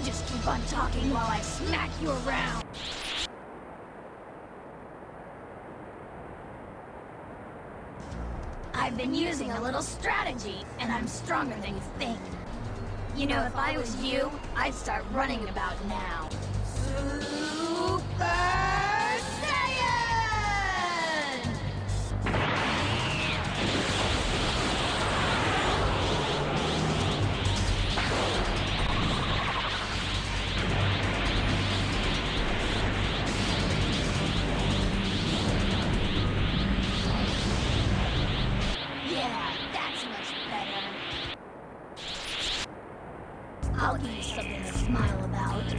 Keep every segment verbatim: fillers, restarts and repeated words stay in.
You just keep on talking while I smack you around. I've been using a little strategy, and I'm stronger than you think. You know, if I was you, I'd start running about now. Super! I'll give you something to smile about.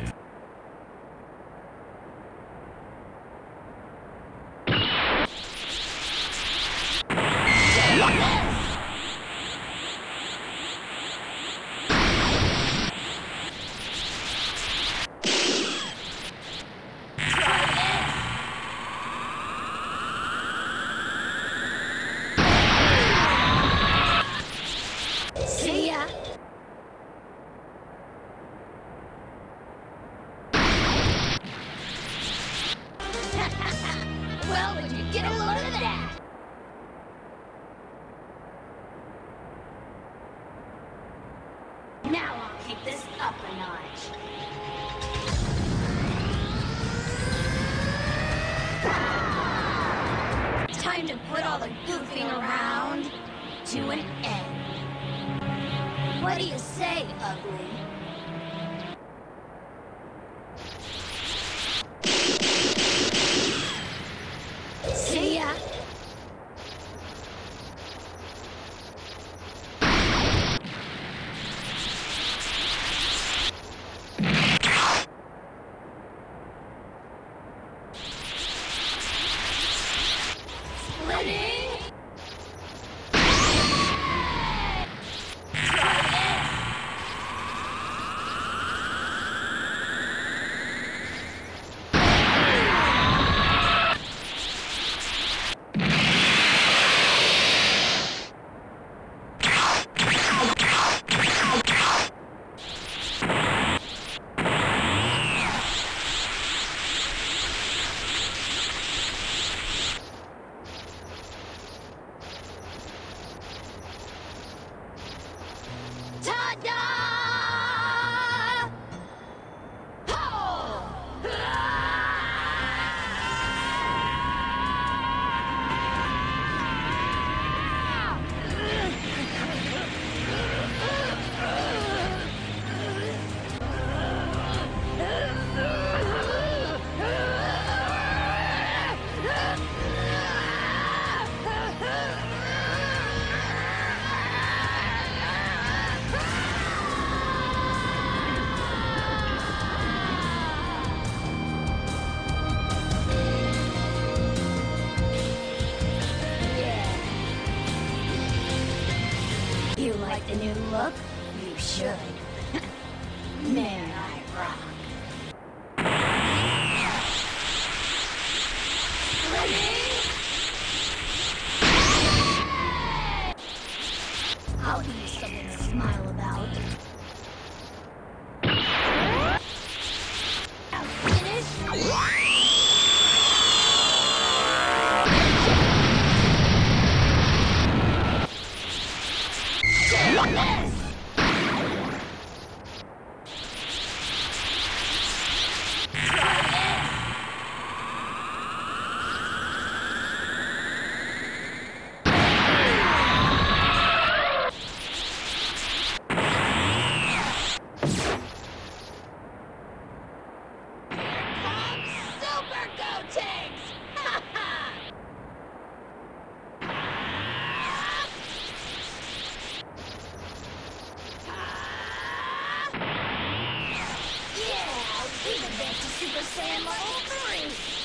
See ya! Well, would you get a load of that? Now I'll kick this up a notch. Time to put all the goofing around to an end. What do you say, ugly? You like the new look? You should. Man, I rock. Ready? I'll give you something to smile about. I'll finish. Super Saiyan level three!